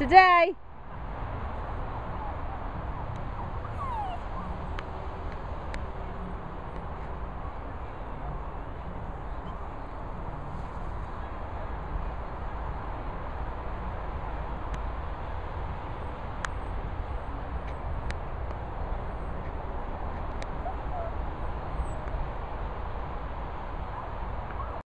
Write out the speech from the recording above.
today.